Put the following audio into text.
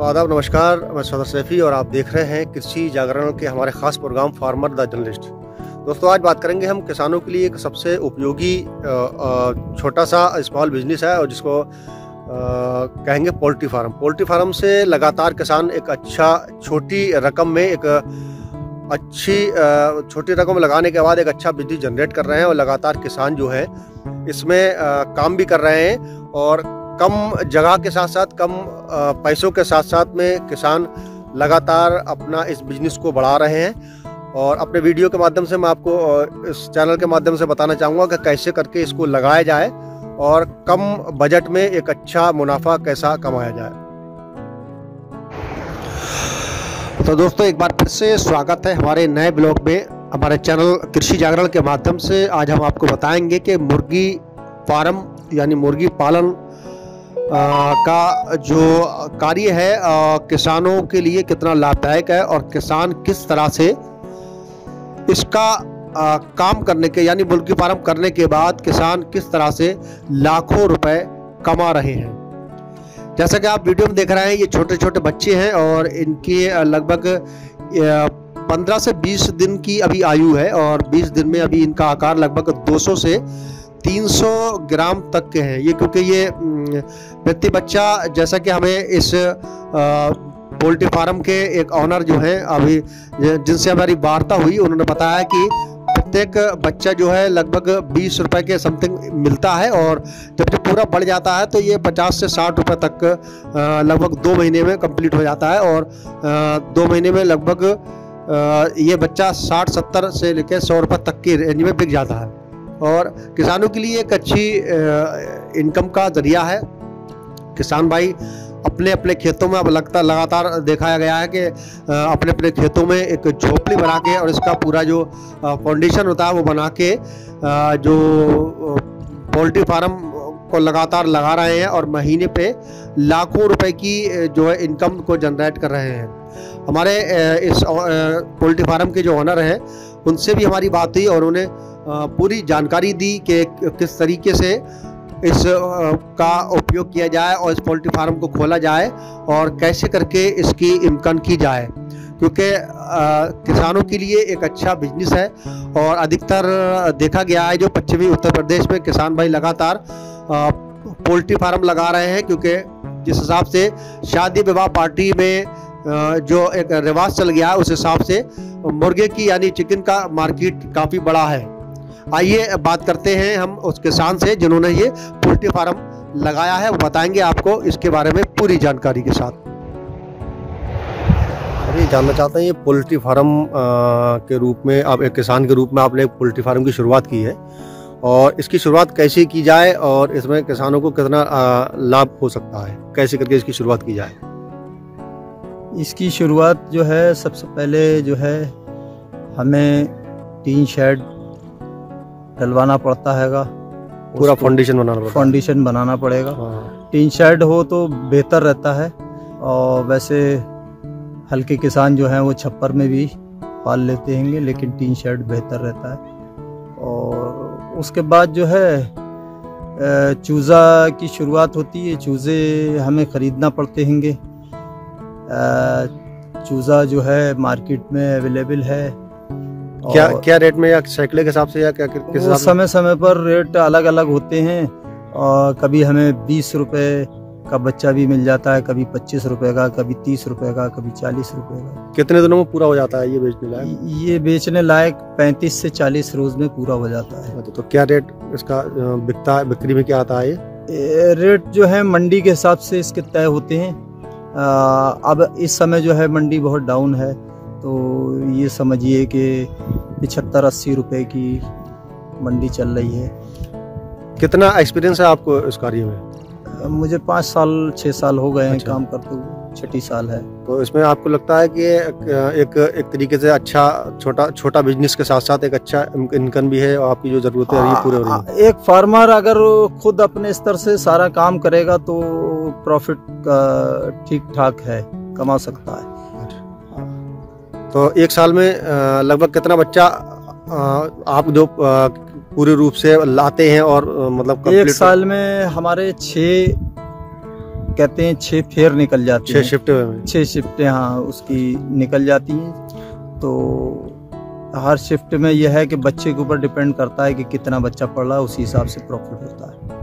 आदाब नमस्कार, मैं सदर सैफी और आप देख रहे हैं कृषि जागरण के हमारे खास प्रोग्राम फार्मर द जर्नलिस्ट। दोस्तों, आज बात करेंगे हम किसानों के लिए एक सबसे उपयोगी छोटा सा स्मॉल बिजनेस है और जिसको कहेंगे पोल्ट्री फार्म। पोल्ट्री फार्म से लगातार किसान एक अच्छा छोटी रकम में लगाने के बाद एक अच्छा बिजनेस जनरेट कर रहे हैं और लगातार किसान जो है इसमें काम भी कर रहे हैं और कम जगह के साथ साथ कम पैसों के साथ साथ में किसान लगातार अपना इस बिज़नेस को बढ़ा रहे हैं। और अपने वीडियो के माध्यम से मैं आपको इस चैनल के माध्यम से बताना चाहूँगा कि कैसे करके इसको लगाया जाए और कम बजट में एक अच्छा मुनाफा कैसा कमाया जाए। तो दोस्तों, एक बार फिर से स्वागत है हमारे नए ब्लॉग में। हमारे चैनल कृषि जागरण के माध्यम से आज हम आपको बताएँगे कि मुर्गी फार्म यानी मुर्गी पालन का जो कार्य है किसानों के लिए कितना लाभदायक है और किसान किस तरह से इसका काम करने के यानी मुर्गी फार्म करने के बाद किसान किस तरह से लाखों रुपए कमा रहे हैं। जैसा कि आप वीडियो में देख रहे हैं, ये छोटे छोटे बच्चे हैं और इनके लगभग 15 से 20 दिन की अभी आयु है और 20 दिन में अभी इनका आकार लगभग 200 से 300 ग्राम तक के हैं। ये क्योंकि ये व्यक्ति बच्चा, जैसा कि हमें इस पोल्ट्री फार्म के एक ऑनर जो हैं अभी जिनसे हमारी वार्ता हुई, उन्होंने बताया कि प्रत्येक बच्चा जो है लगभग 20 रुपए के समथिंग मिलता है और जब पूरा बढ़ जाता है तो ये 50 से 60 रुपए तक लगभग 2 महीने में कंप्लीट हो जाता है। और 2 महीने में लगभग ये बच्चा 60-70 से लेकर 100 रुपये तक की रेंज में बिक जाता है और किसानों के लिए एक अच्छी इनकम का ज़रिया है। किसान भाई अपने अपने खेतों में अब लगातार देखा गया है कि अपने अपने खेतों में एक झोपड़ी बना के और इसका पूरा जो फाउंडेशन होता है वो बना के जो पोल्ट्री फार्म को लगातार लगा रहे हैं और महीने पे लाखों रुपए की जो है इनकम को जनरेट कर रहे हैं। हमारे इस पोल्ट्री फार्म के जो ऑनर हैं उनसे भी हमारी बात हुई और उन्हें पूरी जानकारी दी कि किस तरीके से इस का उपयोग किया जाए और इस पोल्ट्री फार्म को खोला जाए और कैसे करके इसकी इनकम की जाए, क्योंकि किसानों के लिए एक अच्छा बिजनेस है। और अधिकतर देखा गया है जो पश्चिमी उत्तर प्रदेश में किसान भाई लगातार पोल्ट्री फार्म लगा रहे हैं, क्योंकि जिस हिसाब से शादी विवाह पार्टी में जो एक रिवाज चल गया है उस हिसाब से मुर्गे की यानी चिकन का मार्केट काफ़ी बड़ा है। आइए बात करते हैं हम उस किसान से जिन्होंने ये पोल्ट्री फार्म लगाया है, वो बताएंगे आपको इसके बारे में पूरी जानकारी के साथ। अभी जानना चाहते हैं, ये पोल्ट्री फार्म के रूप में आप एक किसान के रूप में आपने पोल्ट्री फार्म की शुरुआत की है और इसकी शुरुआत कैसे की जाए और इसमें किसानों को कितना लाभ हो सकता है, कैसे करके इसकी शुरुआत की जाए। इसकी शुरुआत जो है सबसे पहले जो है हमें टीन शेड डलवाना पड़ता हैगा, पूरा फाउंडेशन बनाना पड़ेगा, हाँ। टीन शेड हो तो बेहतर रहता है और वैसे हल्के किसान जो हैं वो छप्पर में भी पाल लेते हैं, लेकिन टीन शेड बेहतर रहता है। और उसके बाद जो है चूज़ा की शुरुआत होती है। चूज़े हमें ख़रीदना पड़ते हैंगे। चूज़ा जो है मार्केट में अवेलेबल है। क्या रेट में या सैकड़े के हिसाब से या क्या समय समय पर रेट अलग अलग होते हैं और कभी हमें 20 रुपए का बच्चा भी मिल जाता है, कभी 25 रुपए का, कभी 30 रुपए का, कभी 40 रुपए का। कितने दिनों में पूरा हो जाता है ये बेचने लायक? ये बेचने लायक 35 से 40 रोज में पूरा हो जाता है। तो क्या रेट इसका बिकता है, बिक्री में क्या आता है? ये रेट जो है मंडी के हिसाब से इसके तय होते हैं। अब इस समय जो है मंडी बहुत डाउन है, तो ये समझिए कि 75-80 रुपए की मंडी चल रही है। कितना एक्सपीरियंस है आपको इस कार्य में? मुझे 5-6 साल हो गए हैं। अच्छा। काम करते हुए 6 साल है। तो इसमें आपको लगता है कि एक तरीके से अच्छा छोटा बिजनेस के साथ साथ एक अच्छा इनकम भी है और आपकी जो ज़रूरतें हैं ये पूरे हो रही हैं। एक फार्मर अगर खुद अपने स्तर से सारा काम करेगा तो प्रॉफिट ठीक ठाक है, कमा सकता है। तो एक साल में लगभग कितना बच्चा आप जो पूरे रूप से लाते हैं और मतलब कंप्लीट? एक साल में हमारे 6 कहते हैं 6 फेर निकल जाती है, 6 शिफ्टें हाँ उसकी निकल जाती हैं। तो हर शिफ्ट में यह है कि बच्चे के ऊपर डिपेंड करता है कि कितना बच्चा पढ़ रहा है, उसी हिसाब से प्रॉफिट होता है।